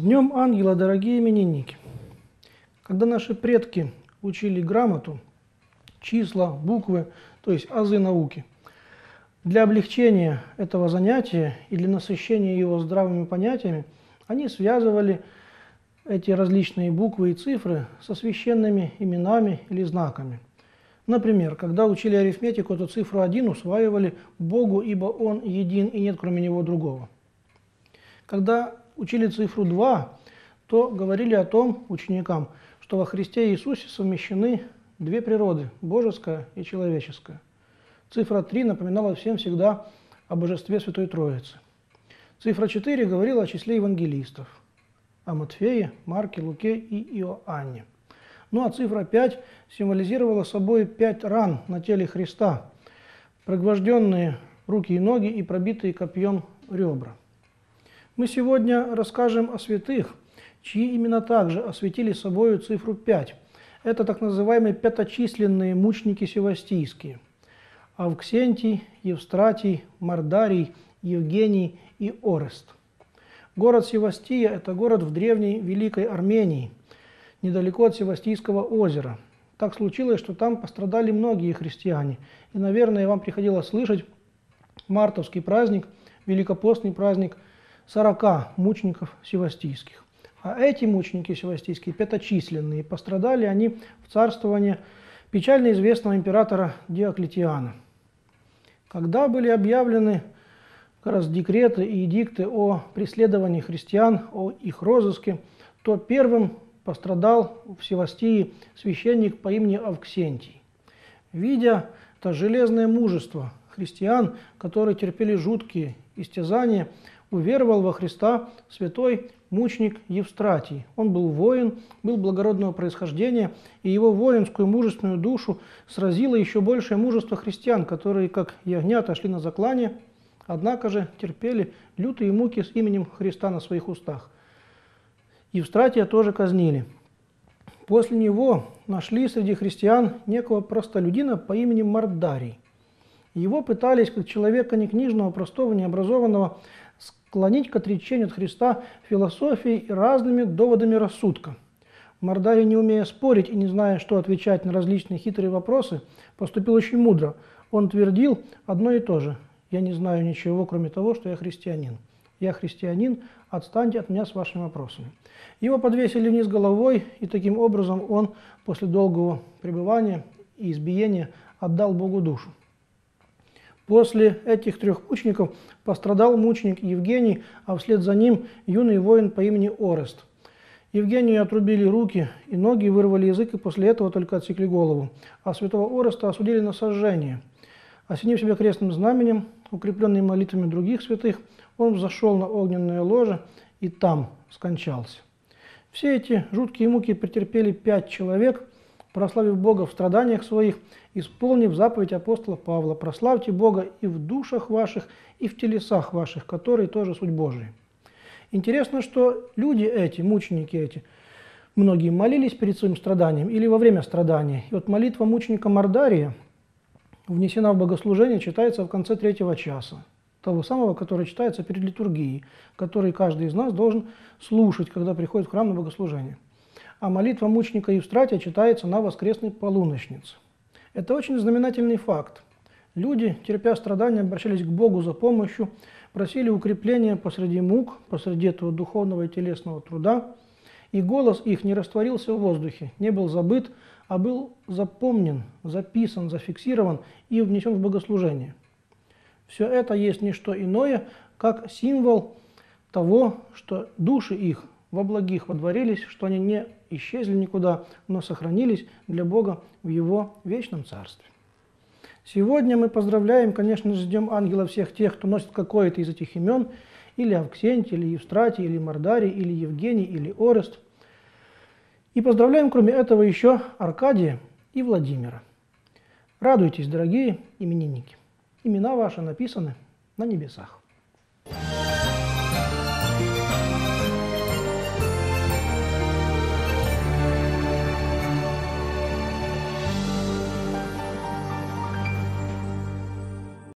С Днем Ангела, дорогие именинники! Когда наши предки учили грамоту, числа, буквы, то есть азы науки, для облегчения этого занятия и для насыщения его здравыми понятиями они связывали эти различные буквы и цифры со священными именами или знаками. Например, когда учили арифметику, то цифру 1 усваивали Богу, ибо Он един и нет кроме Него другого. Когда учили цифру 2, то говорили о том ученикам, что во Христе Иисусе совмещены две природы – божеская и человеческая. Цифра 3 напоминала всем всегда о Божестве Святой Троицы. Цифра 4 говорила о числе евангелистов – о Матфее, Марке, Луке и Иоанне. Ну а цифра 5 символизировала собой 5 ран на теле Христа, пригвожденные руки и ноги и пробитые копьем ребра. Мы сегодня расскажем о святых, чьи имена также осветили собою цифру 5. Это так называемые пяточисленные мученики севастийские. Авксентий, Евстратий, Мардарий, Евгений и Орест. Город Севастия – это город в древней Великой Армении, недалеко от Севастийского озера. Так случилось, что там пострадали многие христиане. И, наверное, вам приходилось слышать мартовский праздник, великопостный праздник 40 мучеников севастийских. А эти мученики севастийские, пяточисленные, пострадали они в царствовании печально известного императора Диоклетиана. Когда были объявлены как раз декреты и эдикты о преследовании христиан, о их розыске, то первым пострадал в Севастии священник по имени Авксентий. Видя это железное мужество христиан, которые терпели жуткие истязания, уверовал во Христа святой мученик Евстратий. Он был воин, был благородного происхождения, и его воинскую мужественную душу сразило еще большее мужество христиан, которые, как ягнята, шли на заклание, однако же терпели лютые муки с именем Христа на своих устах. Евстратия тоже казнили. После него нашли среди христиан некого простолюдина по имени Мардарий. Его пытались, как человека не книжного, простого, необразованного, склонить к отречению от Христа философией и разными доводами рассудка. Мардарий, не умея спорить и не зная, что отвечать на различные хитрые вопросы, поступил очень мудро. Он твердил одно и то же: «Я не знаю ничего, кроме того, что я христианин. Я христианин, отстаньте от меня с вашими вопросами». Его подвесили вниз головой, и таким образом он после долгого пребывания и избиения отдал Богу душу. После этих трех мучеников пострадал мученик Евгений, а вслед за ним юный воин по имени Орест. Евгению отрубили руки и ноги, вырвали язык, и после этого только отсекли голову. А святого Ореста осудили на сожжение. Осенив себя крестным знаменем, укрепленный молитвами других святых, он взошел на огненное ложе и там скончался. Все эти жуткие муки претерпели 5 человек, прославив Бога в страданиях своих, исполнив заповедь апостола Павла: «Прославьте Бога и в душах ваших, и в телесах ваших, которые тоже суть Божия». Интересно, что люди эти, мученики эти, многие молились перед своим страданием или во время страдания. И вот молитва мученика Мардария внесена в богослужение, читается в конце 3-го часа, того самого, который читается перед литургией, который каждый из нас должен слушать, когда приходит в храм на богослужение. А молитва мученика Евстратия читается на воскресной полуночнице. Это очень знаменательный факт. Люди, терпя страдания, обращались к Богу за помощью, просили укрепления посреди мук, посреди этого духовного и телесного труда, и голос их не растворился в воздухе, не был забыт, а был запомнен, записан, зафиксирован и внесен в богослужение. Все это есть не что иное, как символ того, что души их во благих водворились, что они не исчезли никуда, но сохранились для Бога в Его вечном царстве. Сегодня мы поздравляем, конечно же, с Днем Ангела всех тех, кто носит какое-то из этих имен, или Авксентий, или Евстратий, или Мардарий, или Евгений, или Орест. И поздравляем, кроме этого, еще Аркадия и Владимира. Радуйтесь, дорогие именинники, имена ваши написаны на небесах.